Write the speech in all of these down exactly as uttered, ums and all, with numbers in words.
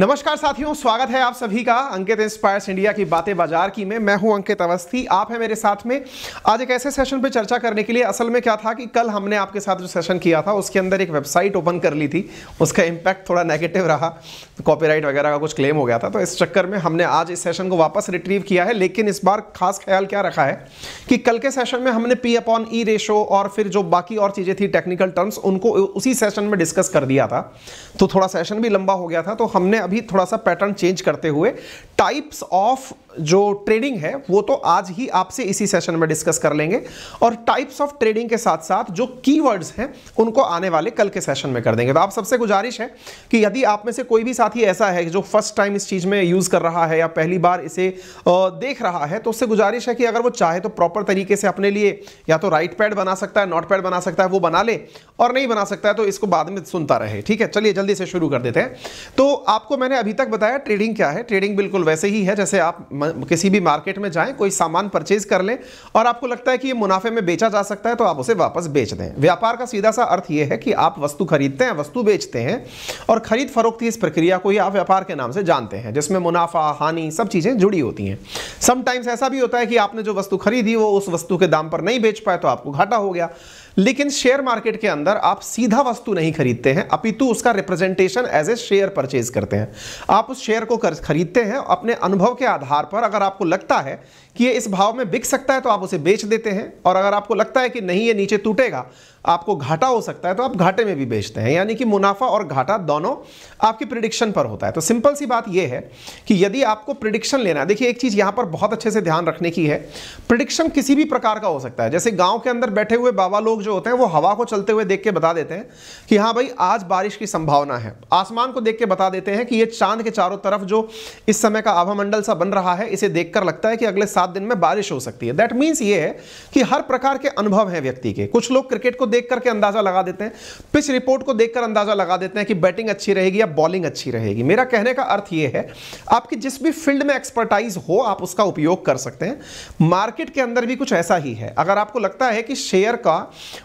नमस्कार साथियों, स्वागत है आप सभी का अंकित इंस्पायर्स इंडिया की बातें बाजार की में। मैं हूं अंकित अवस्थी, आप हैं मेरे साथ में आज एक ऐसे सेशन पे चर्चा करने के लिए। असल में क्या था कि कल हमने आपके साथ जो सेशन किया था उसके अंदर एक वेबसाइट ओपन कर ली थी, उसका इम्पैक्ट थोड़ा नेगेटिव रहा, कॉपीराइट वगैरह का कुछ क्लेम हो गया था। तो इस चक्कर में हमने आज इस सेशन को वापस रिट्रीव किया है, लेकिन इस बार खास ख्याल क्या रखा है कि कल के सेशन में हमने पी अपॉन ई रेशो और फिर जो बाकी और चीज़ें थी टेक्निकल टर्म्स, उनको उसी सेशन में डिस्कस कर दिया था। तो थोड़ा सेशन भी लंबा हो गया था, तो हमने अभी थोड़ा सा पैटर्न चेंज करते हुए टाइप्स ऑफ जो ट्रेडिंग है वो तो आज ही आपसे इसी सेशन में डिस्कस कर लेंगे, और टाइप्स ऑफ ट्रेडिंग के साथ साथ जो कीवर्ड्स हैं उनको आने वाले कल के सेशन में कर देंगे। तो आप सबसे गुजारिश है कि यदि आप में से कोई भी साथी ऐसा है जो फर्स्ट टाइम इस चीज में यूज कर रहा है या पहली बार इसे देख रहा है, तो उससे गुजारिश है कि अगर वो चाहे तो प्रॉपर तरीके से अपने लिए या तो राइट पैड बना सकता है, नोट पैड बना सकता है, वो बना ले, और नहीं बना सकता है तो इसको बाद में सुनता रहे। ठीक है, चलिए जल्दी से शुरू कर देते हैं। तो आपको मैंने अभी तक बताया ट्रेडिंग क्या है। ट्रेडिंग बिल्कुल वैसे ही है जैसे आप किसी भी मार्केट में जाएं, कोई सामान परचेज कर लें और आपको लगता है कि ये मुनाफे में बेचा जा सकता है तो आप उसे वापस बेच दें। व्यापार का सीधा सा अर्थ ये है कि आप वस्तु खरीदते हैं, वस्तु बेचते हैं, और खरीद फरोख्त की इस प्रक्रिया को ही आप व्यापार के नाम से जानते हैं, जिसमें मुनाफा हानि सब चीजें जुड़ी होती हैं। समटाइम्स ऐसा भी होता है कि आपने जो वस्तु खरीदी वो उस वस्तु के दाम पर नहीं बेच पाए तो आपको घाटा हो गया। लेकिन शेयर मार्केट के अंदर आप सीधा वस्तु नहीं खरीदते हैं, अपितु उसका representation as a share purchase करते हैं। आप उस शेयर को खरीदते हैं अपने अनुभव के आधार पर। अगर आपको लगता है कि ये इस भाव में बिक सकता है तो आप उसे बेच देते हैं, और अगर आपको लगता है कि नहीं ये नीचे टूटेगा, आपको घाटा हो सकता है, तो आप घाटे में भी बेचते हैं। यानी कि मुनाफा और घाटा दोनों आपकी प्रेडिक्शन पर होता है। तो सिंपल सी बात यह है कि यदि आपको प्रेडिक्शन लेना है, देखिए एक चीज यहां पर बहुत अच्छे से ध्यान रखने की है, प्रेडिक्शन किसी भी प्रकार का हो सकता है। जैसे गांव के अंदर बैठे हुए बाबा लोग जो होते हैं वो हवा को चलते हुए देख के बता देते हैं कि हाँ भाई आज बारिश की संभावना है, आसमान को देख के बता देते हैं कि ये चांद के चारों तरफ जो इस समय का आभा मंडल सा बन रहा है इसे देखकर लगता है कि अगले सात दिन में बारिश हो सकती है। दैट मीन्स ये है कि हर प्रकार के अनुभव हैं व्यक्ति के। कुछ लोग क्रिकेट को देख करके अंदाजा लगा देते हैं, पिच रिपोर्ट को देखकर अंदाजा लगा देते हैं कि बैटिंग अच्छी रहेगी या बॉलिंग अच्छी रहेगी। मेरा कहने का अर्थ यह है आपकी जिस भी फील्ड में एक्सपर्टाइज हो आप उसका उपयोग कर सकते हैं। मार्केट के अंदर भी कुछ ऐसा ही है। अगर आपको लगता है कि शेयर का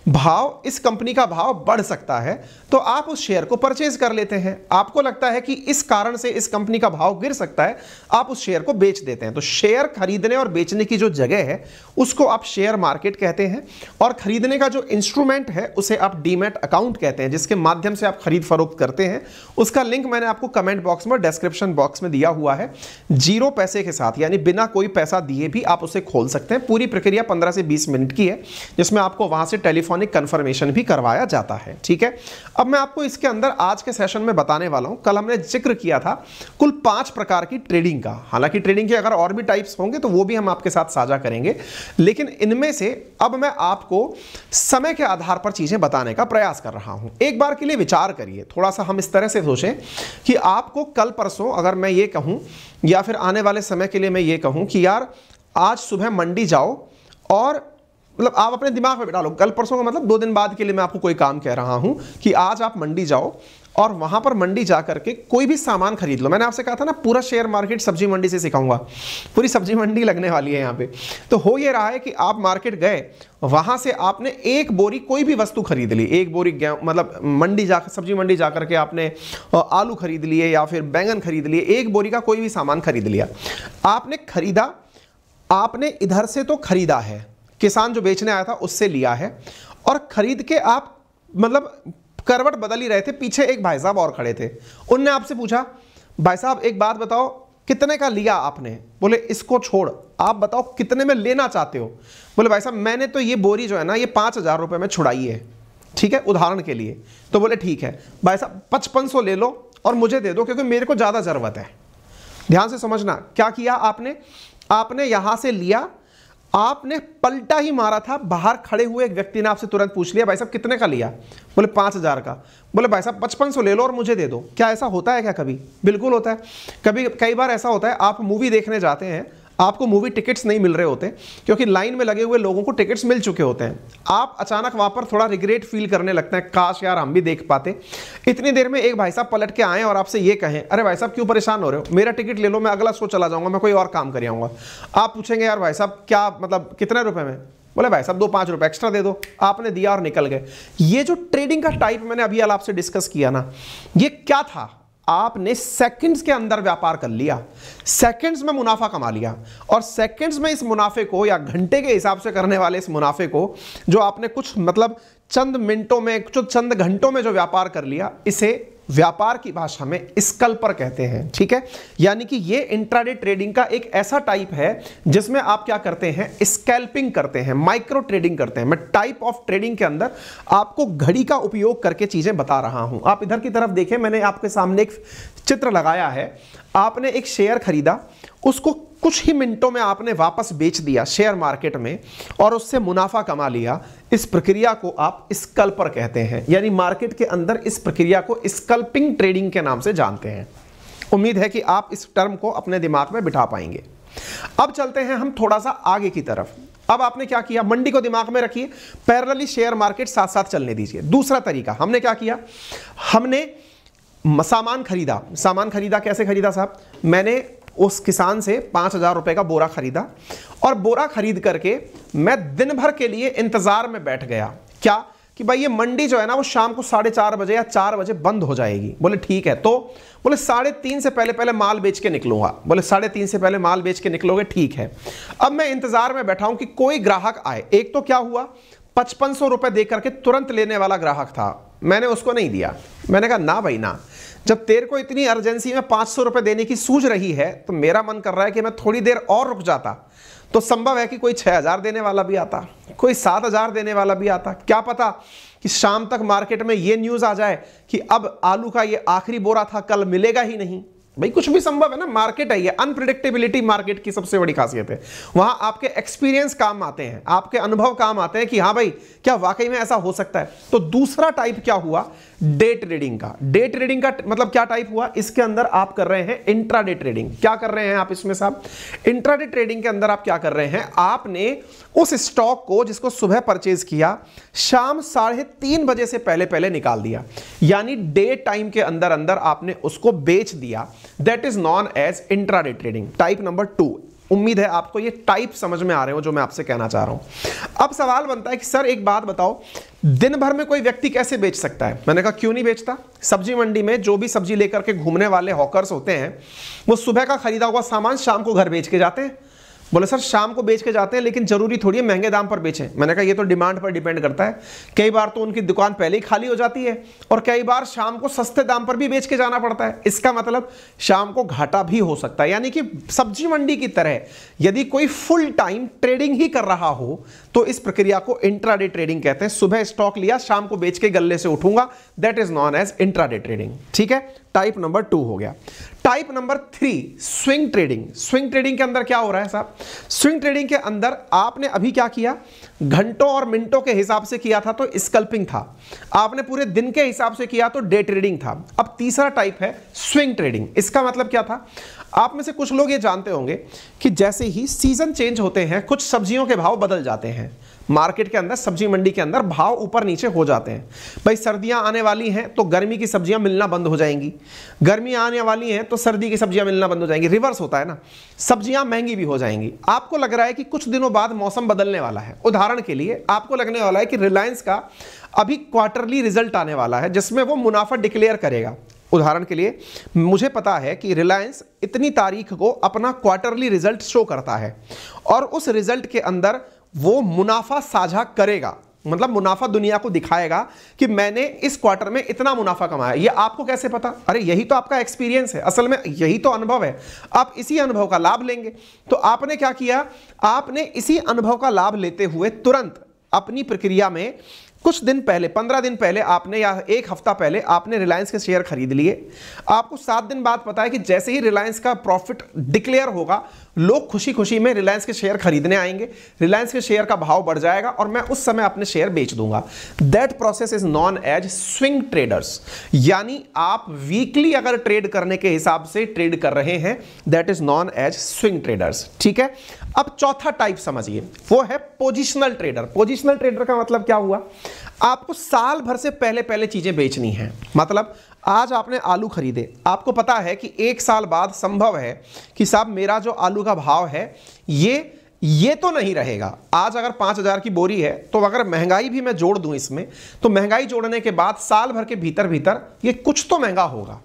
भाव, इस कंपनी का भाव बढ़ सकता है, तो आप उस शेयर को परचेज कर लेते हैं। आपको लगता है कि इस कारण से इस कंपनी का भाव गिर सकता है, आप उस शेयर को बेच देते हैं। तो शेयर खरीदने और बेचने की जो जगह है उसको आप शेयर मार्केट कहते हैं, और खरीदने का जो इंस्ट्रूमेंट है उसे आप डीमैट अकाउंट कहते हैं, जिसके माध्यम से आप खरीद फरोख्त करते हैं। उसका लिंक मैंने आपको कमेंट बॉक्स में, डिस्क्रिप्शन बॉक्स में दिया हुआ है। जीरो पैसे के साथ, यानी बिना कोई पैसा दिए भी आप उसे खोल सकते हैं। पूरी प्रक्रिया पंद्रह से बीस मिनट की है, जिसमें आपको वहां से टेलीफोनिक कंफर्मेशन भी करवाया जाता है। ठीक है, अब मैं आपको इसके अंदर आज के सेशन में बताने वाला हूं। कल हमने जिक्र किया था कुल पांच प्रकार की ट्रेडिंग का। हालांकि ट्रेडिंग के अगर और भी टाइप्स होंगे तो वो भी हम आपके साथ साझा करेंगे, लेकिन इनमें से अब मैं आपको समय के आधार पर चीजें बताने का प्रयास कर रहा हूं। एक बार के लिए विचार करिए, थोड़ा सा हम इस तरह से सोचें कि आपको कल परसों अगर मैं ये कहूं या फिर आने वाले समय के लिए मैं ये कहूं कि यार आज सुबह मंडी जाओ, और मतलब आप अपने दिमाग में बिठा लो, कल परसों का मतलब दो दिन बाद के लिए मैं आपको कोई काम कह रहा हूं कि आज आप मंडी जाओ और वहां पर मंडी जा करके कोई भी सामान खरीद लो। मैंने आपसे कहा था ना पूरा शेयर मार्केट सब्जी मंडी से सिखाऊंगा, पूरी सब्जी मंडी लगने वाली है यहाँ पे। तो हो ये रहा है कि आप मार्केट गए, वहां से आपने एक बोरी कोई भी वस्तु खरीद ली, एक बोरी मतलब मंडी जाकर, सब्जी मंडी जाकर के आपने आलू खरीद लिए या फिर बैंगन खरीद लिए, एक बोरी का कोई भी सामान खरीद लिया आपने, खरीदा आपने इधर से, तो खरीदा है किसान जो बेचने आया था उससे लिया है, और खरीद के आप मतलब करवट बदल ही रहे थे। पीछे एक भाई साहब और खड़े थे, उनने आपसे पूछा भाई साहब एक बात बताओ कितने का लिया आपने? बोले इसको छोड़ आप बताओ कितने में लेना चाहते हो? बोले भाई साहब मैंने तो ये बोरी जो है ना ये पाँच हज़ार रुपये में छुड़ाई है, ठीक है उदाहरण के लिए। तो बोले ठीक है भाई साहब पचपन सौ ले लो और मुझे दे दो क्योंकि मेरे को ज़्यादा ज़रूरत है। ध्यान से समझना क्या किया आपने, आपने यहाँ से लिया, आपने पलटा ही मारा था, बाहर खड़े हुए एक व्यक्ति ने आपसे तुरंत पूछ लिया भाई साहब कितने का लिया? बोले पाँच हज़ार का। बोले भाई साहब पचपन सौ ले लो और मुझे दे दो। क्या ऐसा होता है क्या कभी? बिल्कुल होता है। कभी कई बार ऐसा होता है आप मूवी देखने जाते हैं, आपको मूवी टिकट्स नहीं मिल रहे होते क्योंकि लाइन में लगे हुए लोगों को टिकट्स मिल चुके होते हैं। आप अचानक वहाँ पर थोड़ा रिग्रेट फील करने लगते हैं, काश यार हम भी देख पाते। इतनी देर में एक भाई साहब पलट के आए और आपसे ये कहें अरे भाई साहब क्यों परेशान हो रहे हो, मेरा टिकट ले लो मैं अगला शो चला जाऊँगा, मैं कोई और काम कर आऊँगा। आप पूछेंगे यार भाई साहब क्या मतलब कितने रुपये में? बोले भाई साहब दो पाँच रुपये एक्स्ट्रा दे दो। आपने दिया और निकल गए। ये जो ट्रेडिंग का टाइप मैंने अभी आपसे डिस्कस किया ना, ये क्या था? आपने सेकंड्स के अंदर व्यापार कर लिया, सेकंड्स में मुनाफा कमा लिया, और सेकंड्स में इस मुनाफे को या घंटे के हिसाब से करने वाले इस मुनाफे को जो आपने कुछ मतलब चंद मिनटों में कुछ चंद घंटों में जो व्यापार कर लिया, इसे व्यापार की भाषा में स्कल्पर कहते हैं। ठीक है, यानी कि ये इंट्राडे ट्रेडिंग का एक ऐसा टाइप है जिसमें आप क्या करते हैं, स्कैल्पिंग करते हैं, माइक्रो ट्रेडिंग करते हैं। मैं टाइप ऑफ ट्रेडिंग के अंदर आपको घड़ी का उपयोग करके चीजें बता रहा हूं। आप इधर की तरफ देखें, मैंने आपके सामने एक चित्र लगाया है। आपने एक शेयर खरीदा, उसको कुछ ही मिनटों में आपने वापस बेच दिया शेयर मार्केट में और उससे मुनाफा कमा लिया। इस प्रक्रिया को आप स्कल्पर कहते हैं, यानी मार्केट के अंदर इस प्रक्रिया को स्कल्पिंग ट्रेडिंग के नाम से जानते हैं। उम्मीद है कि आप इस टर्म को अपने दिमाग में बिठा पाएंगे। अब चलते हैं हम थोड़ा सा आगे की तरफ। अब आपने क्या किया, मंडी को दिमाग में रखिए, पैरेलली शेयर मार्केट साथ साथ चलने दीजिए। दूसरा तरीका हमने क्या किया, हमने सामान खरीदा। सामान खरीदा कैसे खरीदा साहब, मैंने उस किसान से पाँच हज़ार रुपये का बोरा खरीदा और बोरा खरीद करके मैं दिन भर के लिए इंतज़ार में बैठ गया क्या कि भाई ये मंडी जो है ना वो शाम को साढ़े चार बजे या चार बजे बंद हो जाएगी। बोले ठीक है, तो बोले साढ़े तीन से पहले पहले माल बेच के निकलूंगा। बोले साढ़े तीन से पहले माल बेच के निकलोगे, ठीक है। अब मैं इंतज़ार में बैठा हूँ कि कोई ग्राहक आए। एक तो क्या हुआ, पचपन सौ रुपये दे करके तुरंत लेने वाला ग्राहक था, मैंने उसको नहीं दिया। मैंने कहा ना भाई ना, जब तेरे को इतनी अर्जेंसी में पाँच सौ रुपये देने की सूझ रही है तो मेरा मन कर रहा है कि मैं थोड़ी देर और रुक जाता तो संभव है कि कोई छः हज़ार देने वाला भी आता, कोई सात हज़ार देने वाला भी आता। क्या पता कि शाम तक मार्केट में ये न्यूज़ आ जाए कि अब आलू का ये आखिरी बोरा था, कल मिलेगा ही नहीं। भाई कुछ भी संभव है ना, मार्केट है ये, अनप्रिडिक्टेबिलिटी मार्केट की सबसे बड़ी खासियत है। वहाँ आपके एक्सपीरियंस काम आते हैं, आपके अनुभव काम आते हैं कि हाँ भाई क्या वाकई में ऐसा हो सकता है। तो दूसरा टाइप क्या हुआ, डे ट्रेडिंग का। डे ट्रेडिंग का मतलब क्या टाइप हुआ, इसके अंदर आप कर रहे हैं इंट्राडे ट्रेडिंग। क्या कर रहे हैं आप इसमें साहब, इंट्राडे ट्रेडिंग के अंदर आप क्या कर रहे हैं, आपने उस स्टॉक को जिसको सुबह परचेज किया शाम साढ़े तीन बजे से पहले पहले निकाल दिया, यानी डे टाइम के अंदर अंदर आपने उसको बेच दिया। That is known as intraday trading, type number two। उम्मीद है आपको ये टाइप समझ में आ रहे हो जो मैं आपसे कहना चाह रहा हूं। अब सवाल बनता है कि सर एक बात बताओ, दिन भर में कोई व्यक्ति कैसे बेच सकता है? मैंने कहा क्यों नहीं बेचता। सब्जी मंडी में जो भी सब्जी लेकर के घूमने वाले हॉकर्स होते हैं वो सुबह का खरीदा हुआ सामान शाम को घर बेच के जाते हैं। बोले सर शाम को बेच के जाते हैं लेकिन जरूरी थोड़ी है महंगे दाम पर बेचें। मैंने कहा ये तो डिमांड पर डिपेंड करता है, कई बार तो उनकी दुकान पहले ही खाली हो जाती है और कई बार शाम को सस्ते दाम पर भी बेच के जाना पड़ता है। इसका मतलब शाम को घाटा भी हो सकता है, यानी कि सब्जी मंडी की तरह यदि कोई फुल टाइम ट्रेडिंग ही कर रहा हो तो इस प्रक्रिया को इंट्राडे ट्रेडिंग कहते हैं। सुबह स्टॉक लिया, शाम को बेच के गल्ले से उठूंगा, that is known as intraday trading. ठीक है, टाइप नंबर टू हो गया। Type number three, swing trading. Swing trading के अंदर क्या हो रहा है साहब, स्विंग ट्रेडिंग के अंदर आपने अभी क्या किया, घंटों और मिनटों के हिसाब से किया था तो स्कल्पिंग था, आपने पूरे दिन के हिसाब से किया तो डे ट्रेडिंग था। अब तीसरा टाइप है स्विंग ट्रेडिंग। इसका मतलब क्या था, आप में से कुछ लोग ये जानते होंगे कि जैसे ही सीजन चेंज होते हैं कुछ सब्जियों के भाव बदल जाते हैं मार्केट के अंदर, सब्जी मंडी के अंदर भाव ऊपर नीचे हो जाते हैं। भाई सर्दियां आने वाली हैं तो गर्मी की सब्जियां मिलना बंद हो जाएंगी, गर्मी आने वाली हैं तो सर्दी की सब्जियां मिलना बंद हो जाएंगी। रिवर्स होता है ना, सब्जियां महंगी भी हो जाएंगी। आपको लग रहा है कि कुछ दिनों बाद मौसम बदलने वाला है। उदाहरण के लिए आपको लगने वाला है कि रिलायंस का अभी क्वार्टरली रिजल्ट आने वाला है जिसमें वो मुनाफा डिक्लेयर करेगा। उदाहरण के लिए मुझे पता है कि रिलायंस इतनी तारीख को अपना क्वार्टरली रिजल्ट शो करता है और उस रिजल्ट के अंदर वो मुनाफा साझा करेगा, मतलब मुनाफा दुनिया को दिखाएगा कि मैंने इस क्वार्टर में इतना मुनाफा कमाया। ये आपको कैसे पता? अरे यही तो आपका एक्सपीरियंस है, असल में यही तो अनुभव है, आप इसी अनुभव का लाभ लेंगे। तो आपने क्या किया, आपने इसी अनुभव का लाभ लेते हुए तुरंत अपनी प्रक्रिया में कुछ दिन पहले, पंद्रह दिन पहले आपने या एक हफ्ता पहले आपने रिलायंस के शेयर खरीद लिए। आपको सात दिन बाद पता है कि जैसे ही रिलायंस का प्रॉफिट डिक्लेयर होगा लोग खुशी खुशी में रिलायंस के शेयर खरीदने आएंगे, रिलायंस के शेयर का भाव बढ़ जाएगा और मैं उस समय अपने शेयर बेच दूंगा। That process is known as swing traders, यानी आप वीकली अगर ट्रेड करने के हिसाब से ट्रेड कर रहे हैं, that is known as swing traders. ठीक है, अब चौथा टाइप समझिए, वो है पोजिशनल ट्रेडर। पोजिशनल ट्रेडर का मतलब क्या हुआ, आपको साल भर से पहले पहले चीजें बेचनी हैं। मतलब आज आपने आलू खरीदे, आपको पता है कि एक साल बाद संभव है कि साहब मेरा जो आलू का भाव है ये ये तो नहीं रहेगा। आज अगर पाँच हज़ार की बोरी है तो अगर महंगाई भी मैं जोड़ दूं इसमें तो महंगाई जोड़ने के बाद साल भर के भीतर भीतर ये कुछ तो महंगा होगा।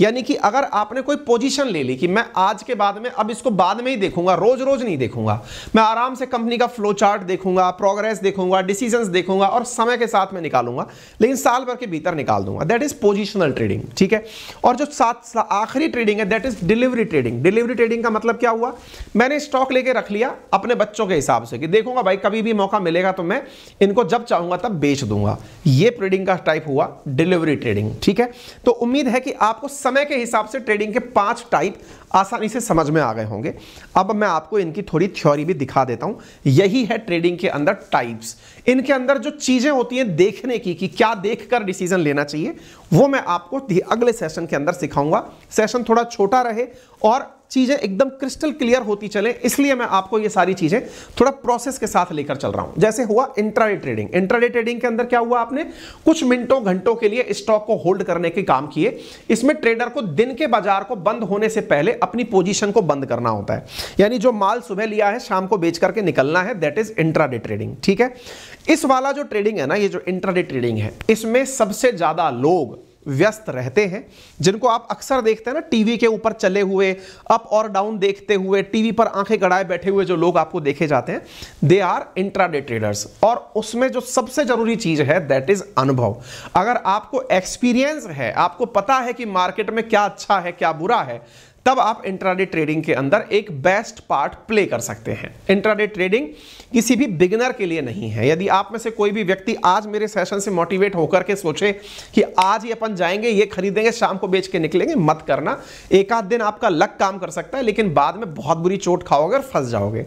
यानी कि अगर आपने कोई पोजीशन ले ली कि मैं आज के बाद में अब इसको बाद में ही देखूंगा, रोज रोज नहीं देखूंगा, मैं आराम से कंपनी का फ्लो चार्ट देखूंगा, प्रोग्रेस देखूंगा, डिसीजंस देखूंगा और समय के साथ में निकालूंगा, लेकिन साल भर के भीतर निकाल दूंगा, दैट इज पोजिशनल ट्रेडिंग। ठीक है। और जो सात आखिरी ट्रेडिंग है that is delivery trading. Delivery trading का मतलब क्या हुआ, मैंने स्टॉक लेके रख लिया अपने बच्चों के हिसाब से कि देखूंगा भाई कभी भी मौका मिलेगा तो मैं इनको जब चाहूंगा तब बेच दूंगा। ये ट्रेडिंग का टाइप हुआ डिलीवरी ट्रेडिंग। ठीक है। तो उम्मीद है कि आपको समय के हिसाब से ट्रेडिंग के पांच टाइप आसानी से समझ में आ गए होंगे। अब मैं आपको इनकी थोड़ी थ्योरी भी दिखा देता हूं। यही है ट्रेडिंग के अंदर टाइप्स। इनके अंदर जो चीजें होती हैं देखने की कि क्या देखकर डिसीजन लेना चाहिए, वो मैं आपको अगले सेशन के अंदर सिखाऊंगा। सेशन थोड़ा छोटा रहे और चीजें एकदम क्रिस्टल क्लियर होती चले, इसलिए मैं आपको ये सारी चीजें थोड़ा प्रोसेस के साथ लेकर चल रहा हूं। जैसे हुआ इंट्राडे ट्रेडिंग। इंट्राडे ट्रेडिंग के अंदर क्या हुआ, आपने कुछ मिनटों घंटों के लिए स्टॉक को होल्ड करने के काम किए। इसमें ट्रेडर को दिन के बाजार को बंद होने से पहले अपनी पोजीशन को बंद करना होता है, यानी जो माल सुबह लिया है शाम को बेच करके निकलना है, दैट इज इंट्राडे ट्रेडिंग। ठीक है। इस वाला जो ट्रेडिंग है ना, ये जो इंट्राडे ट्रेडिंग है, इसमें सबसे ज्यादा लोग व्यस्त रहते हैं, जिनको आप अक्सर देखते हैं ना टीवी के ऊपर चले हुए, अप और डाउन देखते हुए, टीवी पर आंखें गड़ाए बैठे हुए जो लोग आपको देखे जाते हैं, दे आर इंट्राडे ट्रेडर्स। और उसमें जो सबसे जरूरी चीज है दैट इज अनुभव। अगर आपको एक्सपीरियंस है, आपको पता है कि मार्केट में क्या अच्छा है क्या बुरा है, तब आप इंट्राडे ट्रेडिंग के अंदर एक बेस्ट पार्ट प्ले कर सकते हैं। इंट्राडे ट्रेडिंग किसी भी बिगिनर के लिए नहीं है। यदि आप में से कोई भी व्यक्ि आज मेरे सेशन से मोटिवेट होकर के सोचे कि आज ही अपन जाएंगे, ये खरीदेंगे, शाम को बेच के निकलेंगे, मत करना। एक आध दिन आपका लक काम कर सकता है, लेकिन बाद में बहुत बुरी चोट खाओगे और फंस जाओगे।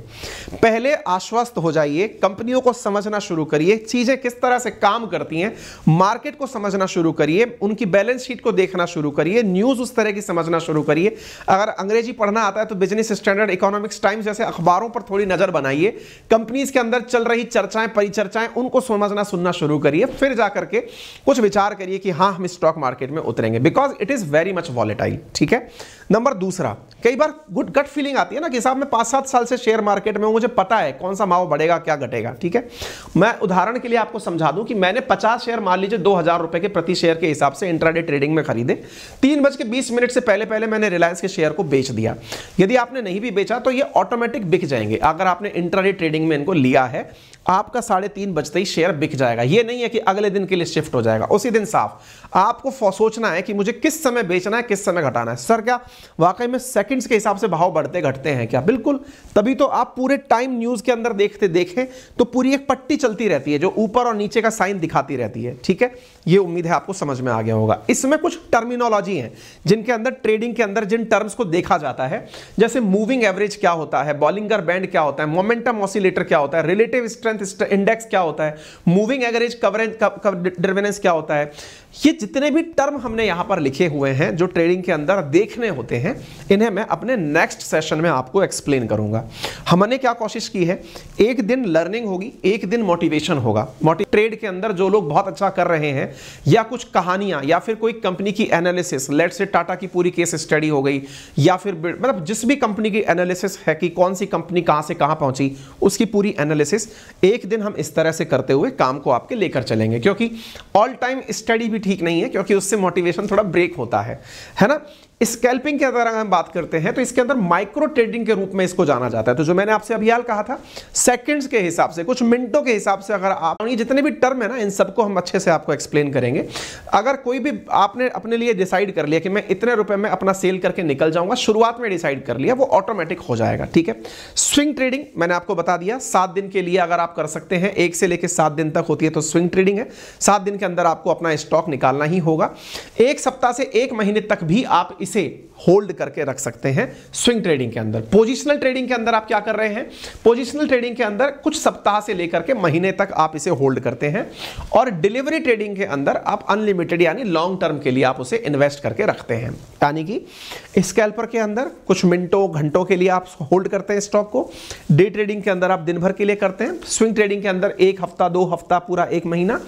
पहले आश्वस्त हो जाइए, कंपनियों को समझना शुरू करिए, चीजें किस तरह से काम करती हैं, मार्केट को समझना शुरू करिए, उनकी बैलेंस शीट को देखना शुरू करिए, न्यूज उस तरह की समझना शुरू करिए। अगर अंग्रेजी पढ़ना आता है तो बिजनेस स्टैंडर्ड, इकोनॉमिक्स टाइम्स जैसे अखबारों पर थोड़ी नजर बनाइए। कंपनीज के अंदर चल रही चर्चाएं, परिचर्चाएं, उनको समझना सुनना शुरू करिए, फिर जाकर के कुछ विचार करिए कि हाँ हम स्टॉक मार्केट में उतरेंगे, because it is very much volatile. ठीक है। नंबर दूसरा, कई बार गुड गट फीलिंग आती है ना कि साहब मैं पांच सात साल से शेयर मार्केट में हूं, मुझे पता है कौन सा भाव बढ़ेगा क्या घटेगा। ठीक है। मैं उदाहरण के लिए आपको समझा दूं कि मैंने पचास शेयर मान लीजिए दो हजार रुपए के प्रति शेयर के हिसाब से इंट्राडे ट्रेडिंग में खरीदे, तीन बज के बीस मिनट से पहले पहले मैंने रिलायंस के शेयर को बेच दिया। यदि आपने नहीं भी बेचा तो ये ऑटोमेटिक बिक जाएंगे। अगर आपने इंट्राडे ट्रेडिंग में इनको लिया है, आपका साढ़े तीन बजते ही शेयर बिक जाएगा। ये नहीं है कि अगले दिन के लिए शिफ्ट हो जाएगा, उसी दिन साफ। आपको सोचना है कि मुझे किस समय बेचना है किस समय घटाना है। सर क्या वाकई में सेकंड्स के हिसाब से भाव बढ़ते घटते हैं क्या? बिल्कुल, तभी तो आप पूरे टाइम न्यूज के अंदर देखते देखें तो पूरी एक पट्टी चलती रहती है जो ऊपर और नीचे का साइन दिखाती रहती है। ठीक है। ये उम्मीद है आपको समझ में आ गया होगा। इसमें कुछ टर्मिनोलॉजी है जिनके अंदर ट्रेडिंग के अंदर जिन टर्म्स को देखा जाता है, जैसे मूविंग एवरेज क्या होता है, बॉलिंगर बैंड क्या होता है, मोमेंटम ऑसिलेटर क्या होता है, रिलेटिव स्ट्रेंथ इंडेक्स क्या होता है, मूविंग एवरेज कवरेज डिवेलेंस क्या होता है। ये जितने भी टर्म हमने यहां पर लिखे हुए हैं जो ट्रेडिंग के अंदर देखने होते हैं, इन्हें मैं अपने नेक्स्ट सेशन में आपको एक्सप्लेन करूंगा। हमने क्या कोशिश की है, एक दिन लर्निंग होगी, एक दिन मोटिवेशन होगा। ट्रेड के अंदर जो लोग बहुत अच्छा कर रहे हैं, या कुछ कहानियां, या फिर कोई कंपनी की एनालिसिस, लेट से टाटा की पूरी केस स्टडी हो गई, या फिर मतलब जिस भी कंपनी की एनालिसिस है कि कौन सी कंपनी कहां से कहां पहुंची, उसकी पूरी एनालिसिस एक दिन हम इस तरह से करते हुए काम को आपके लेकर चलेंगे। क्योंकि ऑल टाइम स्टडी भी ठीक नहीं है, क्योंकि उससे मोटिवेशन थोड़ा ब्रेक होता है, है ना। स्कैल्पिंग के अंदर हम बात करते हैं तो इसके अंदर माइक्रो ट्रेडिंग के रूप में इसको जाना जाता है। तो जो मैंने आपसे अभी हाल कहा था, सेकंड्स के हिसाब से, कुछ मिनटों के हिसाब से, अगर आप ये जितने भी टर्म है ना, इन सबको हम अच्छे से आपको एक्सप्लेन करेंगे। अगर कोई भी आपने अपने लिए डिसाइड कर लिया कि मैं इतने रुपए में अपना सेल करके निकल जाऊंगा, शुरुआत में डिसाइड कर लिया, वो ऑटोमेटिक हो जाएगा। ठीक है। स्विंग ट्रेडिंग मैंने आपको बता दिया, सात दिन के लिए अगर आप कर सकते हैं, एक से लेकर सात दिन तक होती है तो स्विंग ट्रेडिंग है। सात दिन के अंदर आपको अपना स्टॉक निकालना ही होगा। एक सप्ताह से एक महीने तक भी आप इसे होल्ड करके रख सकते हैं स्विंग ट्रेडिंग के अंदर। पोजीशनल ट्रेडिंग के अंदर आप क्या कर रहे हैं, पोजीशनल ट्रेडिंग के अंदर कुछ सप्ताह से लेकर के महीने तक आप इसे होल्ड करते हैं। और डिलीवरी ट्रेडिंग के अंदर आप अनलिमिटेड यानी लॉन्ग टर्म के लिए आप उसे इन्वेस्ट करके रखते हैं, यानी कि स्कैल्पर के अंदर कुछ मिनटों घंटों के लिए आप होल्ड करते हैं स्टॉक को। डे ट्रेडिंग के अंदर आप दिन भर के लिए करते हैं। स्विंग ट्रेडिंग के अंदर एक हफ्ता, दो हफ्ता, पूरा एक महीना।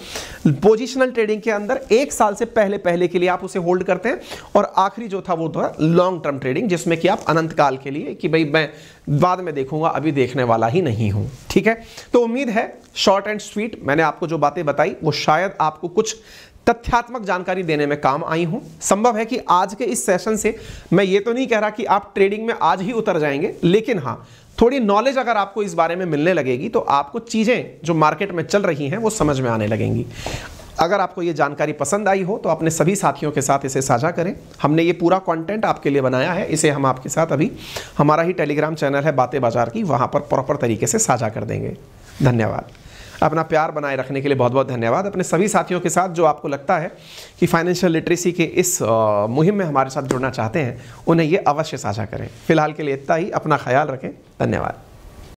पोजीशनल ट्रेडिंग के अंदर एक साल से पहले पहले के लिए आप उसे होल्ड करते हैं। और आखिरी जो था वो था लॉन्ग टर्म ट्रेडिंग, जिसमें कि आप अनंत काल के लिए कि भाई मैं बाद में देखूंगा, अभी देखने वाला ही नहीं हूं। ठीक है। तो उम्मीद है शॉर्ट एंड स्वीट मैंने आपको जो बातें बताई वो शायद आपको कुछ तथ्यात्मक जानकारी देने में काम आई हूं। संभव है कि आज के इस सेशन से मैं ये तो नहीं कह रहा कि आप ट्रेडिंग में आज ही उतर जाएंगे, लेकिन हाँ थोड़ी नॉलेज अगर आपको इस बारे में मिलने लगेगी तो आपको चीज़ें जो मार्केट में चल रही हैं वो समझ में आने लगेंगी। अगर आपको ये जानकारी पसंद आई हो तो अपने सभी साथियों के साथ इसे साझा करें। हमने ये पूरा कंटेंट आपके लिए बनाया है, इसे हम आपके साथ अभी हमारा ही टेलीग्राम चैनल है बातें बाजार की, वहाँ पर प्रॉपर तरीके से साझा कर देंगे। धन्यवाद। अपना प्यार बनाए रखने के लिए बहुत बहुत धन्यवाद। अपने सभी साथियों के साथ जो आपको लगता है कि फाइनेंशियल लिटरेसी के इस मुहिम में हमारे साथ जुड़ना चाहते हैं, उन्हें ये अवश्य साझा करें। फिलहाल के लिए इतना ही, अपना ख्याल रखें। धन्यवाद।